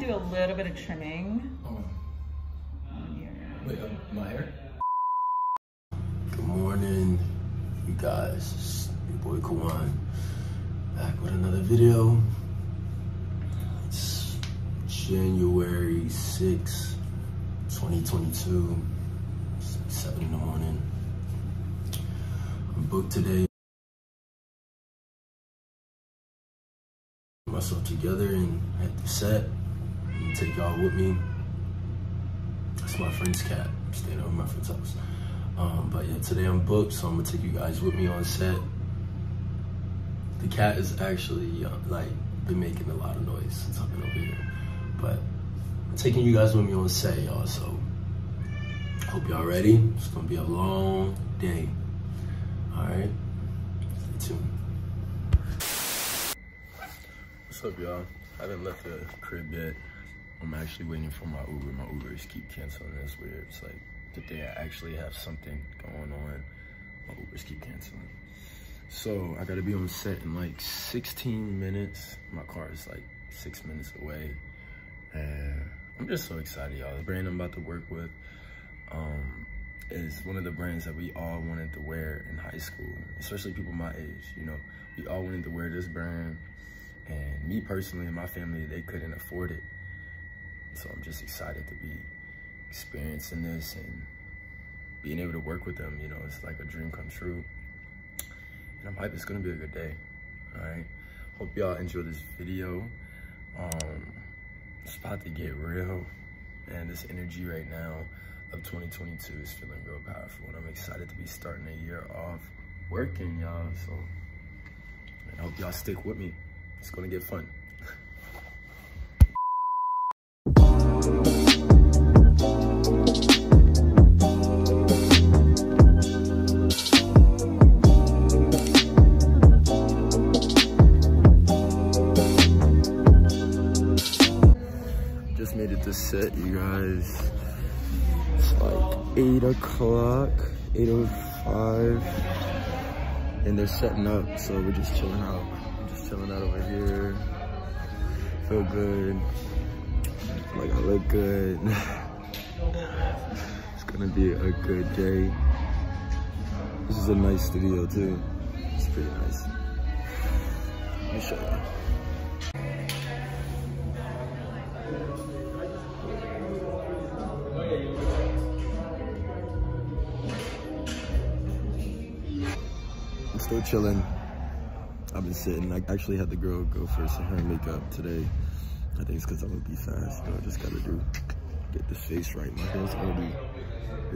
gonna do a little bit of trimming. Oh. Wait, my hair? Good morning, you guys. It's your boy Kawan, back with another video. It's January 6th, 2022, 7 in the morning. I'm booked today. Myself together and at the set and take y'all with me. That's my friend's cat. I'm staying over my friend's house. But yeah, today I'm booked, so I'm gonna take you guys with me on set. The cat is actually like been making a lot of noise since I've been over here, but I'm taking you guys with me on set, y'all. So hope y'all ready. It's gonna be a long day. All right, stay tuned. What's up, y'all? I haven't left the crib yet. I'm actually waiting for my Uber. My Ubers keep canceling. That's weird. It's like the day I actually have something going on, my Ubers keep canceling. So I gotta be on set in like 16 minutes. My car is like 6 minutes away. And I'm just so excited, y'all. The brand I'm about to work with is one of the brands that we all wanted to wear in high school, especially people my age, you know. We all wanted to wear this brand. And me personally and my family, they couldn't afford it. So I'm just excited to be experiencing this and being able to work with them. You know, it's like a dream come true. And I'm hyped, it's gonna be a good day, all right? Hope y'all enjoy this video. It's about to get real. And this energy right now of 2022 is feeling real powerful. And I'm excited to be starting the year off working, y'all. So I hope y'all stick with me. It's gonna get fun. Just made it to set, you guys. It's like 8 o'clock, 8:05, and they're setting up, so we're just chilling out. Chilling out over here, feel good, like I look good. It's gonna be a good day. This is a nice studio too, it's pretty nice. Let me show you. I'm still chilling. I've been sitting. I actually had the girl go for some hair and makeup today. I think it's because I'm going to be fast. You know, I just got to get this face right. My hair's going to be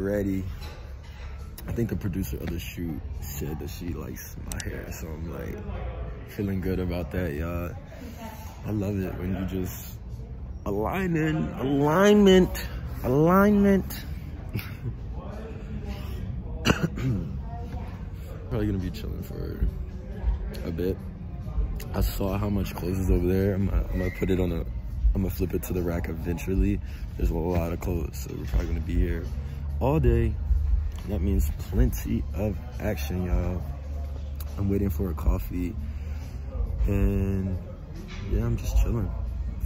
ready. I think the producer of the shoot said that she likes my hair. So I'm like feeling good about that, y'all. I love it when you just align in. Alignment. Alignment. Probably going to be chilling for a bit. I saw how much clothes is over there. I'm gonna put it on I'm gonna flip it to the rack eventually. There's a lot of clothes, so we're probably gonna be here all day. That means plenty of action, y'all. I'm waiting for a coffee, and yeah, I'm just chilling.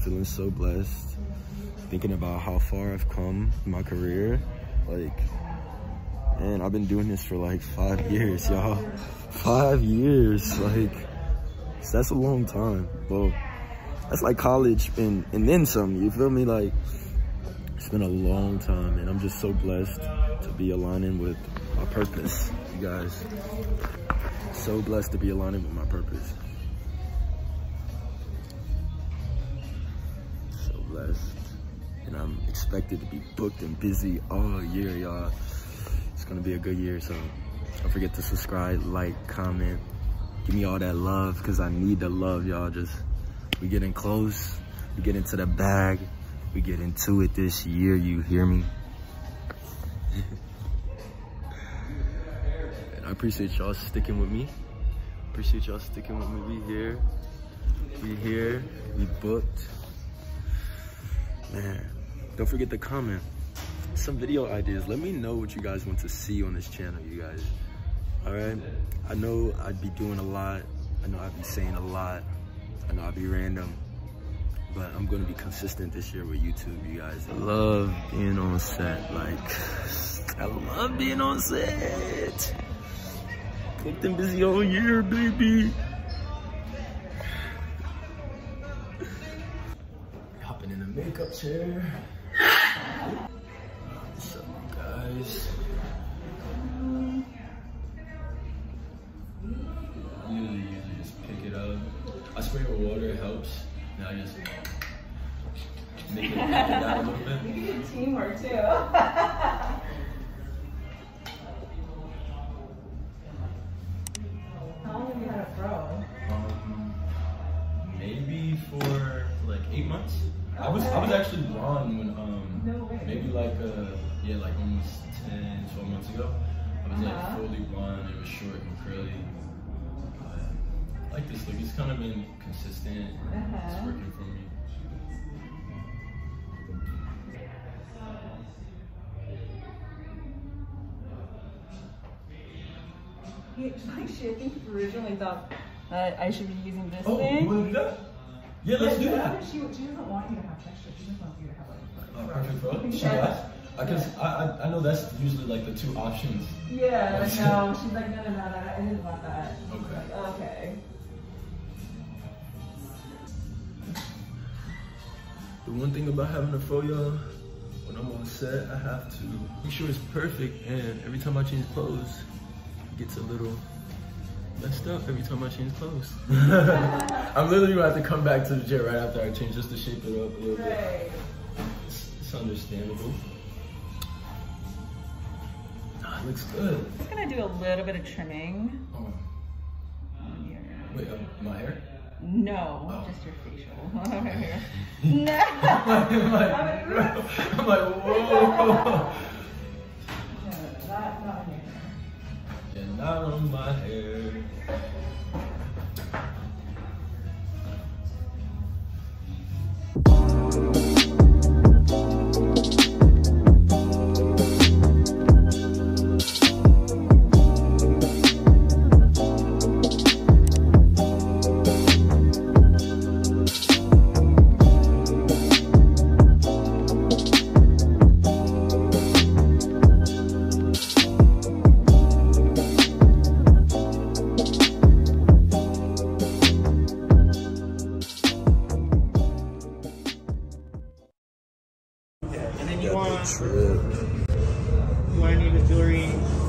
Feeling so blessed. Thinking about how far I've come in my career. Like, man, I've been doing this for like 5 years, y'all. 5 years, like, that's a long time. Well, that's like college and then some, you feel me? Like, it's been a long time, and I'm just so blessed to be aligning with my purpose, you guys. So blessed to be aligning with my purpose. So blessed. And I'm expected to be booked and busy all year, y'all. It's gonna be a good year, so don't forget to subscribe, like, comment, give me all that love, because I need the love, y'all. Just, we getting close, we get into the bag, we get into it this year, you hear me? And I appreciate y'all sticking with me. Appreciate y'all sticking with me. We here, we booked. Man, don't forget to comment some video ideas. Let me know what you guys want to see on this channel, you guys. All right, I know I'd be doing a lot. I know I'd be saying a lot. I know I'd be random, but I'm gonna be consistent this year with YouTube, you guys. I love being on set, like, I love being on set. Keep them busy all year, baby. Hopping in the makeup chair. What's up, guys? I spray it with water, it helps. Now I just make it out a little bit. You do teamwork too. How long have you had a pro? Maybe for like 8 months. Okay. I was actually blonde when maybe like like almost 10, 12 months ago. I was like fully blonde, it was short and curly. Like this look, it's kind of been consistent. It's working for me. Actually, I think you originally thought that I should be using this thing. You want to do that? Yeah, let's do that. She doesn't want you to have texture. She doesn't want you to have perfect photo. Yeah. I know that's usually like the two options. Yeah, no, she's like, no, I didn't want that. Okay. Like, okay. The one thing about having a fro, y'all, when I'm on set, I have to make sure it's perfect, and every time I change clothes, it gets a little messed up every time I change clothes. I'm literally gonna have to come back to the jet right after I change just to shape it up a little bit. It's understandable. Looks good. I'm just gonna do a little bit of trimming. Oh. Here. Wait, my hair? No, just your facial. No. I'm like, whoa. You're not on my hair. You want to leave the jewelry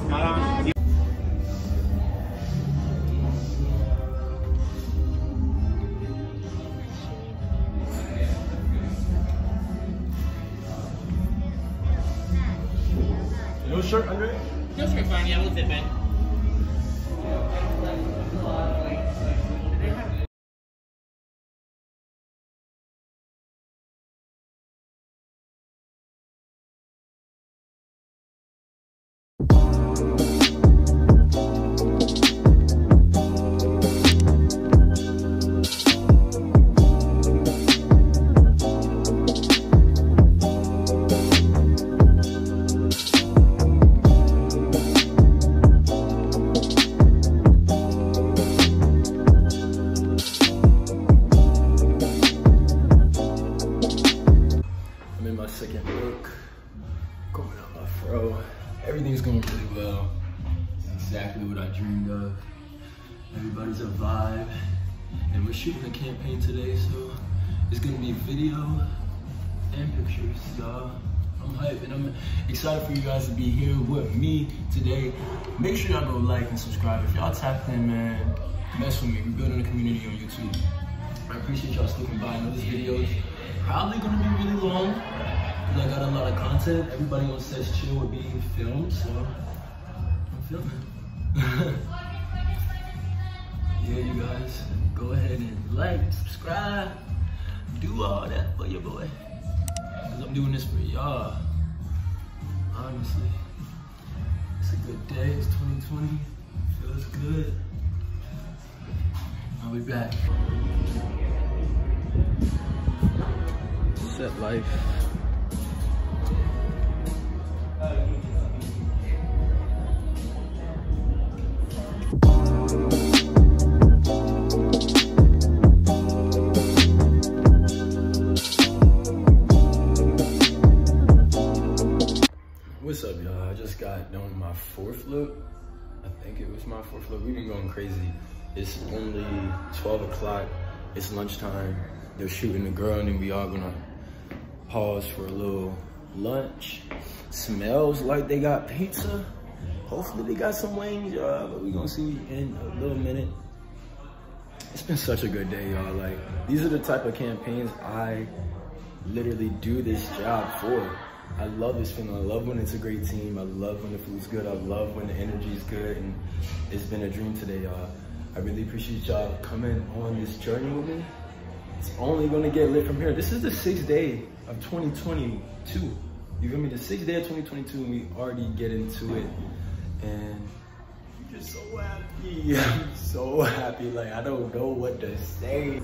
not on? No shirt under it? No shirt, fine. Yeah, we'll zip it. Everything's going pretty well. It's exactly what I dreamed of. Everybody's a vibe. And we're shooting a campaign today, so it's gonna be video and pictures, y'all. I'm hyped and I'm excited for you guys to be here with me today. Make sure y'all go like and subscribe. If y'all tapped in, man, mess with me. We're building a community on YouTube. I appreciate y'all sticking by. I know this video's probably gonna be really long. I got a lot of content. Everybody on set's chill with being filmed, so I'm filming. Yeah, you guys, go ahead and like, subscribe, do all that for your boy. Cause I'm doing this for y'all. Honestly, it's a good day. It's 2020. Feels good. I'll be back. Set life. God knowing my fourth look. I think it was my fourth look. We've been going crazy. It's only 12 o'clock. It's lunchtime. They're shooting the girl, and then we all gonna pause for a little lunch. Smells like they got pizza. Hopefully they got some wings, y'all, but we gonna see in a little minute. It's been such a good day, y'all. Like, these are the type of campaigns I literally do this job for. I love this feeling. I love when it's a great team. I love when the food's good. I love when the energy is good. And it's been a dream today, y'all. I really appreciate y'all coming on this journey with me. It's only gonna get lit from here. This is the 6th day of 2022. You feel me? The 6th day of 2022, and we already get into it. And I'm just so happy. I'm so happy. Like, I don't know what to say.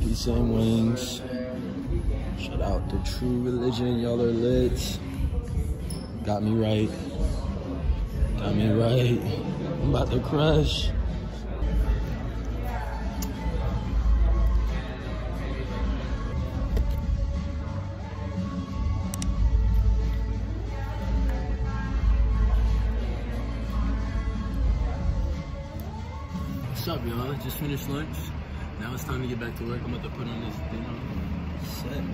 Pizza and wings. Shout out to True Religion. Y'all are lit. Got me right. Got me right. I'm about to crush. What's up, y'all? Just finished lunch. Now it's time to get back to work. I'm about to put on this dinner set.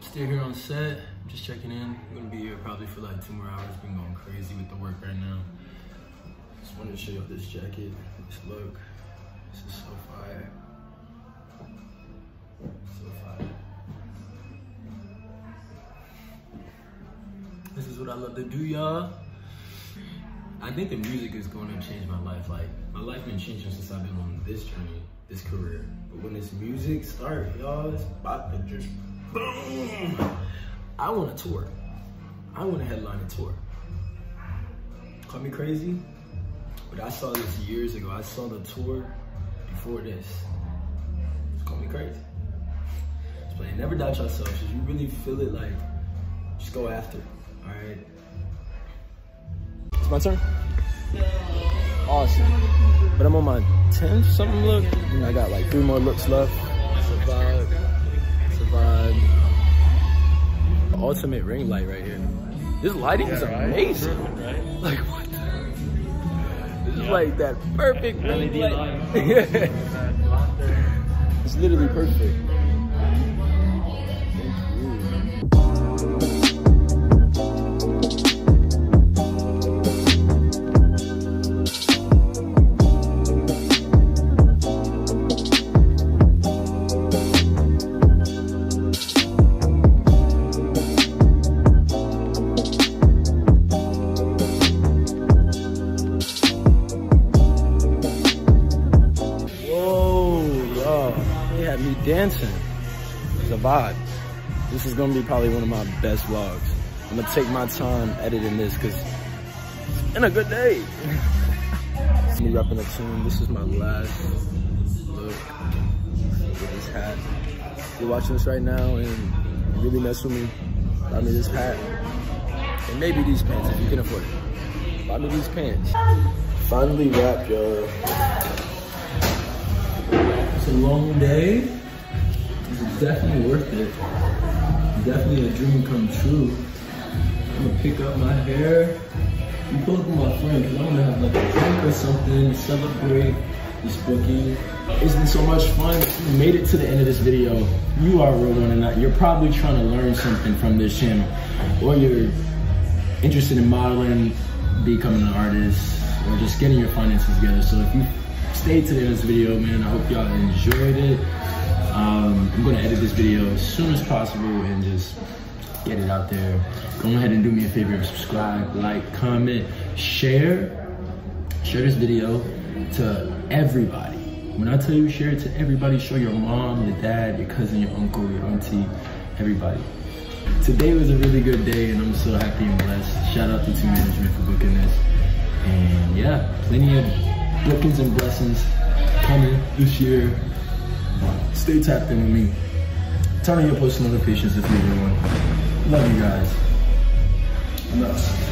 Still here on set, just checking in. I'm gonna be here probably for like 2 more hours. Been going crazy with the work right now. Just wanted to show you this jacket, this look. This is so fire. So fire. This is what I love to do, y'all. I think the music is going to change my life. Like, my life been changing since I've been on this journey, this career. But when this music starts, y'all, it's about to just boom! I want a tour. I want to headline a tour. Call me crazy, but I saw this years ago. I saw the tour before this. Just call me crazy. Just play, never doubt yourself. If you really feel it, like, just go after it, all right? It's my turn? Awesome. But I'm on my 10th something look, and I got like 3 more looks left. Vibe. The ultimate ring light right here. This lighting is amazing. Perfect, right? Like, what the? This is like that perfect ring LED light. It's literally perfect. Dancing is a vibe. This is gonna be probably one of my best vlogs. I'm gonna take my time editing this because it's been a good day. Me repping the team. This is my last look with this hat. You're watching this right now and you really mess with me. Buy me this hat and maybe these pants if you can afford it. Buy me these pants. Finally wrapped, y'all. It's a long day. Definitely worth it. Definitely a dream come true. I'm gonna pick up my hair. I'm pulling for my friend because I want to have like a drink or something to celebrate this booking. It's been so much fun. You made it to the end of this video. You are a real one, and you're probably trying to learn something from this channel, or you're interested in modeling, becoming an artist, or just getting your finances together. So if you stayed to the end of this video, man, I hope y'all enjoyed it. I'm gonna edit this video as soon as possible and just get it out there. Go ahead and do me a favor and subscribe, like, comment, share. Share this video to everybody. When I tell you share it to everybody, show your mom, your dad, your cousin, your uncle, your auntie, everybody. Today was a really good day and I'm so happy and blessed. Shout out to Team Management for booking this. And yeah, plenty of bookings and blessings coming this year. Stay tapped in with me. Turn on your post notifications if you need one. Love you guys. Enough.